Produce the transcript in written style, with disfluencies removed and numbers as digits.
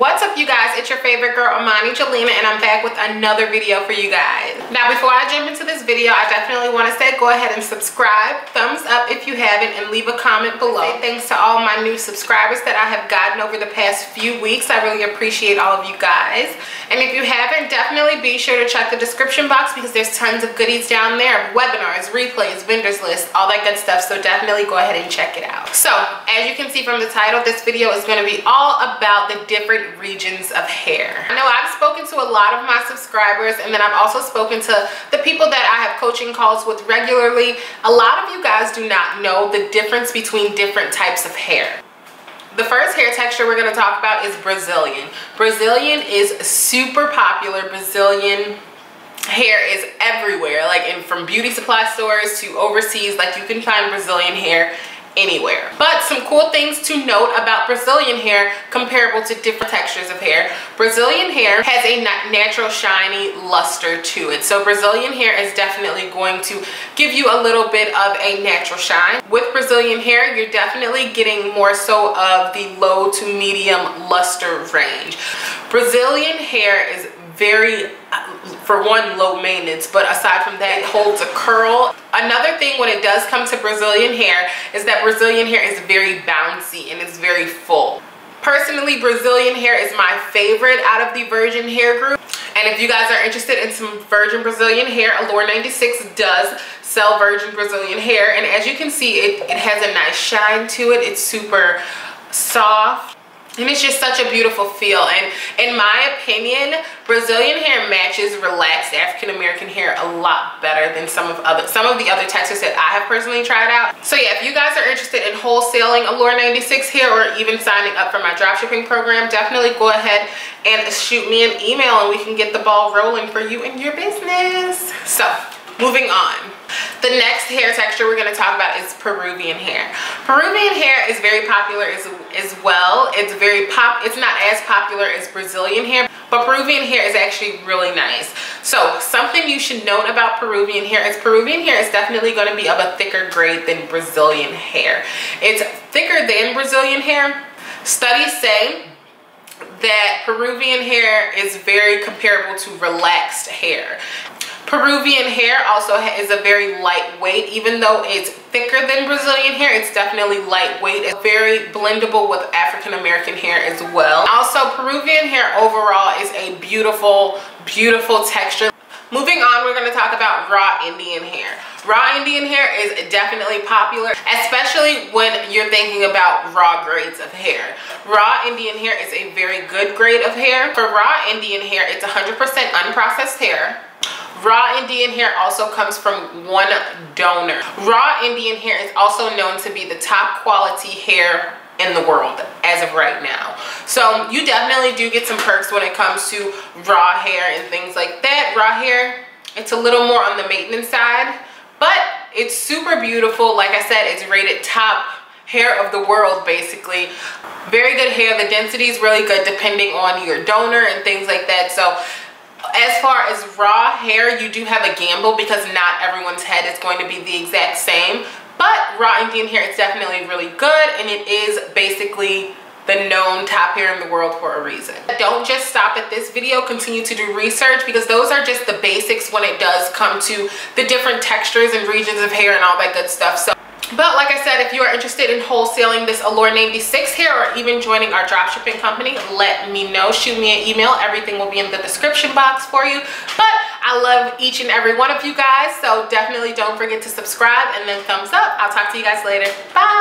What's up, you guys? It's your favorite girl, Imani Jelena, and I'm back with another video for you guys. Now, before I jump into this video, I definitely want to say go ahead and subscribe, thumbs up if you haven't, and leave a comment below. Thanks to all my new subscribers that I have gotten over the past few weeks. I really appreciate all of you guys. And if you haven't, definitely be sure to check the description box because there's tons of goodies down there, webinars, replays, vendors lists, all that good stuff. So definitely go ahead and check it out. So, as you can see from the title, this video is going to be all about the different regions of hair. I know I've spoken to a lot of my subscribers, and then I've also spoken to the people that I have coaching calls with regularly. A lot of you guys do not know the difference between different types of hair. The first hair texture we're going to talk about is Brazilian. Brazilian is super popular. Brazilian hair is everywhere, like from beauty supply stores to overseas. Like, you can find Brazilian hair anywhere. But some cool things to note about Brazilian hair comparable to different textures of hair. Brazilian hair has a natural shiny luster to it. So Brazilian hair is definitely going to give you a little bit of a natural shine. With Brazilian hair, you're definitely getting more so of the low to medium luster range. Brazilian hair is very, for one, low maintenance, but aside from that, it holds a curl. Another thing when it does come to Brazilian hair is that Brazilian hair is very bouncy and it's very full. Personally, Brazilian hair is my favorite out of the virgin hair group. And if you guys are interested in some virgin Brazilian hair, Allure 96 does sell virgin Brazilian hair. And as you can see, it has a nice shine to it. It's super soft. And it's just such a beautiful feel. And in my opinion, Brazilian hair matches relaxed African-American hair a lot better than some of the other textures that I have personally tried out. So yeah, if you guys are interested in wholesaling Allure 96 hair or even signing up for my dropshipping program, definitely go ahead and shoot me an email and we can get the ball rolling for you and your business. So, moving on. The next hair texture we're going to talk about is Peruvian hair. Peruvian hair is very popular as well. It's it's not as popular as Brazilian hair, but Peruvian hair is actually really nice. So something you should note about Peruvian hair is Peruvian hair is definitely going to be of a thicker grade than Brazilian hair. It's thicker than Brazilian hair. Studies say that Peruvian hair is very comparable to relaxed hair. Peruvian hair also is a very lightweight, even though it's thicker than Brazilian hair, it's definitely lightweight. It's very blendable with African-American hair as well. Also, Peruvian hair overall is a beautiful, beautiful texture. Moving on, we're going to talk about raw Indian hair. Raw Indian hair is definitely popular, especially when you're thinking about raw grades of hair. Raw Indian hair is a very good grade of hair. For raw Indian hair, it's 100% unprocessed hair. Raw Indian hair also comes from one donor. Raw Indian hair is also known to be the top quality hair in the world as of right now. So you definitely do get some perks when it comes to raw hair and things like that. Raw hair, it's a little more on the maintenance side, but it's super beautiful. Like I said, it's rated top hair of the world, basically. Very good hair. The density is really good depending on your donor and things like that. So as far as raw hair, you do have a gamble because not everyone's head is going to be the exact same. But raw Indian hair is definitely really good, and it is basically the known top hair in the world for a reason. Don't just stop at this video. Continue to do research because those are just the basics when it does come to the different textures and regions of hair and all that good stuff. So, but like I said, if you are interested in wholesaling this Allure 96 hair or even joining our dropshipping company, let me know. Shoot me an email. Everything will be in the description box for you. But I love each and every one of you guys, so definitely don't forget to subscribe and then thumbs up. I'll talk to you guys later. Bye!